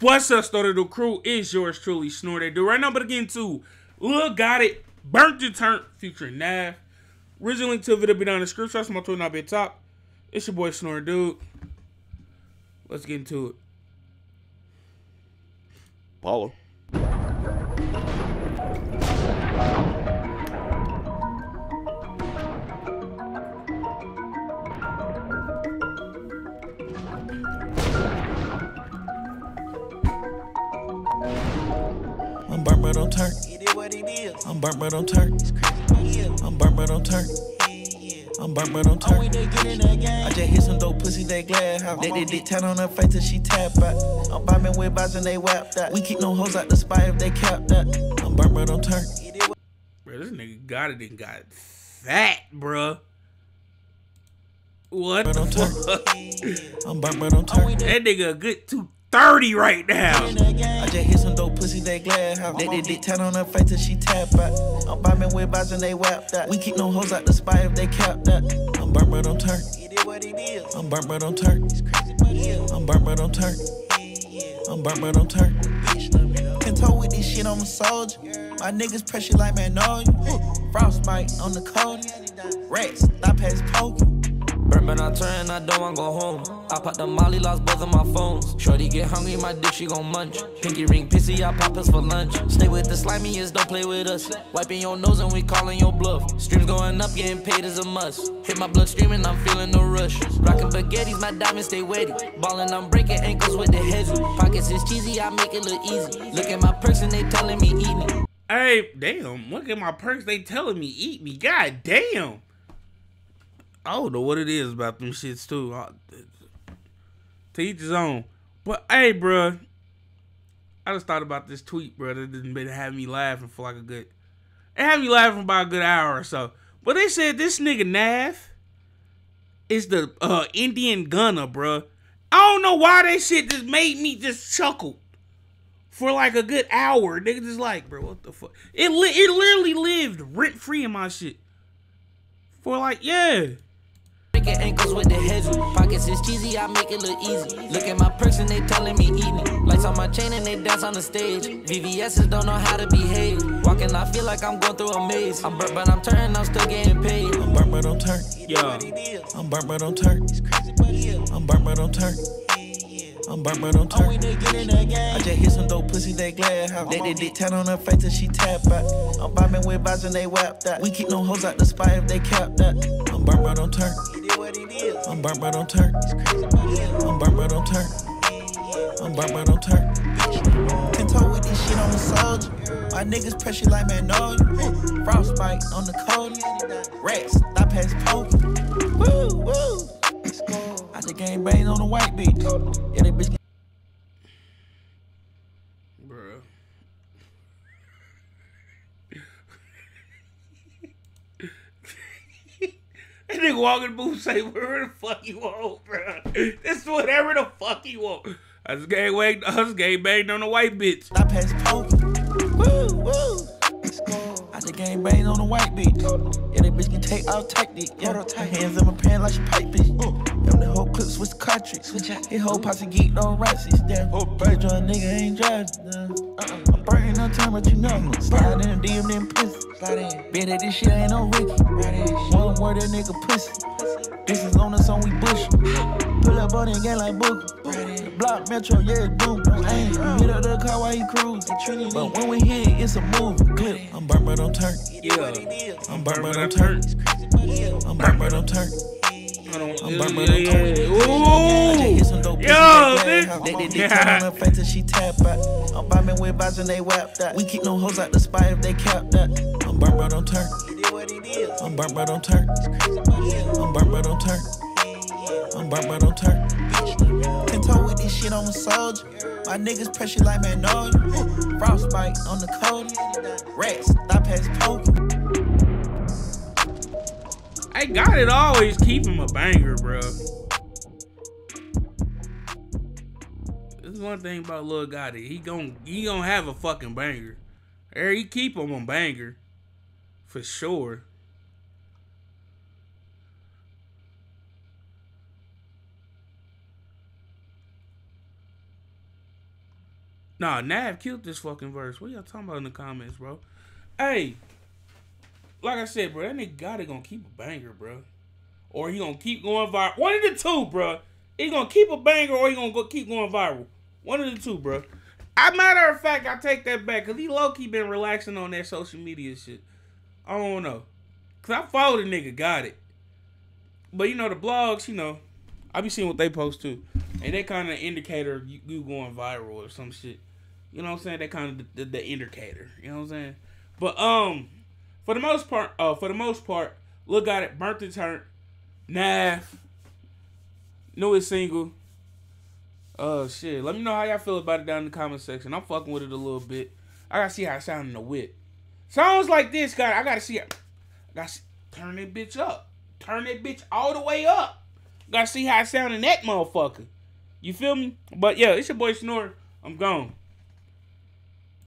What's up, Snordatdude crew? It's yours truly, Snordatdude. Right now, but again, to Lil Gotit, Burnt N Turnt, featuring Nav. Original link to the video be down in the description. That's my Twitter, not be at top. It's your boy, Snordatdude. Let's get into it. Paulo. I'm burnt but don't turn. I'm burnt but don't turn. I'm burnt but don't turn. I'm burnt but don't turn. I just hit some dope pussy that glad house. Let that dick tat on her face till she tap out. I'm bombing with bots and they whapped out. We keep no hoes out the spy if they capped out. I'm burnt but don't turn. Bro, this nigga got it and got fat, bruh. What the fuck? I'm burnt but don't turn. That nigga a good 230 right now. I just hit some dope pussy that glad house. Let that dick tat on her face till she tap out. I'm bombing with bots and they whapped out. We keep no hoes out the spy if they capped out. I'm burnt but don't turn. I'm burnt but don't turn. I'm burnt but don't turn. I'm burnt but don't turn. Control with this shit, I'm a soldier. My niggas pressure like Magnolia. Frostbite on the cold. Rats, not past poking. Burnt but I turn, I don't wanna go home. I pop the molly, lost both of my phones. Shorty get hungry, my dick she gon' munch. Pinky ring pissy, I pop us for lunch. Stay with the slimiest, don't play with us. Wiping your nose and we calling your bluff. Streams going up, getting paid is a must. Hit my bloodstream and I'm feeling the rush. Rockin' baguettes, my diamonds stay wetty. Ballin', I'm breaking ankles with the heavy. Pockets is cheesy, I make it look easy. Look at my perks and they telling me eat me. Hey, damn, look at my perks, they telling me eat me. God damn. I don't know what it is about them shits too. To each his own. But hey, bro, I just thought about this tweet, bro. That didn't been have me laughing for like a good. It had me laughing by a good hour or so. But they said this nigga Nav is the Indian gunner, bro. I don't know why that shit just made me just chuckle for like a good hour. Nigga just like, bro, what the fuck? It literally lived rent free in my shit. For like, yeah. Ankles with the heads, pockets is cheesy, I make it look easy. Look at my perks and they telling me eat me. Lights on my chain and they dance on the stage. VVS's don't know how to behave. Walking, I feel like I'm going through a maze. I'm burnt but I'm turning, I'm still getting paid. I'm burnt but don't turn. Yeah. I'm burnt but don't turn. I'm burnt but don't turn. I'm burnt but don't turn. I just hit some dope pussy that glad house. Let that dick tat on her face till she tap out. I'm bombing with bots and they whapped out. We keep no hoes out the spy if they capped out. I'm burnt but don't turn. I'm burnt but don't turn. I'm burnt but don't turn. I'm burnt but don't turn. Control with this shit, I'm a soldier. My niggas pressure like Magnolia. Frostbite on the cold. Rats, not past poke. Woo, woo. I just gang bang on the white bitch. Yeah, that bitch. Bruh. That nigga walking the booth say, wherever the fuck you want, bro. This is whatever the fuck you want. I just gang banged on the white bitch. I pass poke. Woo, woo. I just gang banged on the white bitch. Yeah, that bitch can take all tactics. Yeah, her hands in my pants like she pipe bitch. Them the whole clip switch the cartridge. Switch out. His whole posse geek on races. Damn, whole bird joint nigga ain't driving. I'm burning on time, but you know me. Slide in the DM, then piss. Bet that this shit ain't no Ricky. One word that nigga pussy. This is on us on we bush. Pull up on it again like Booker. Block Metro, yeah, boom. Hit up the car while he cruise. But when we hit it, it's a movie clip. I'm burnt but don't turn. Yeah. I'm burnt but don't turn. I'm burnt but don't turn. I'm burnt but don't turn. Ooh. Yo, bitch. Yeah. I'm bombing with bots and they whapped out. We keep no hoes out the spy if they capped out. I'm burnt but don't turn. I'm burnt but don't turn. I'm burnt but don't turn. I'm burnt but don't turn. Control with this shit, I'm a soldier. My niggas pressure like Magnolia. Frostbite on the cold. Rats, not past poking. I got it. Always keep him a banger, bro. This is one thing about Lil Gotit. He gon' have a fucking banger. He keep him a banger. For sure. Nah, Nav killed this fucking verse. What y'all talking about in the comments, bro? Hey, like I said, bro, that nigga Gotti gonna keep a banger, bro. Or he gonna keep going viral. One of the two, bro. He gonna keep a banger or he gonna go keep going viral. One of the two, bro. As a matter of fact, I take that back, because he low-key been relaxing on that social media shit. I don't know. Because I follow the nigga Gotit. But, you know, the blogs, you know, I be seeing what they post, too. And they kind of indicator you going viral or some shit. You know what I'm saying? That kind of the indicator. You know what I'm saying? But, for the most part, Lil Gotit, Burnt N Turnt, Nav, newest single. Shit. Let me know how y'all feel about it down in the comment section. I'm fucking with it a little bit. I gotta see how it sound in the whip. Songs like this, God, I gotta see. I gotta see, turn that bitch up. Turn that bitch all the way up. Gotta see how it sound in that motherfucker. You feel me? But yeah, it's your boy Snor. I'm gone.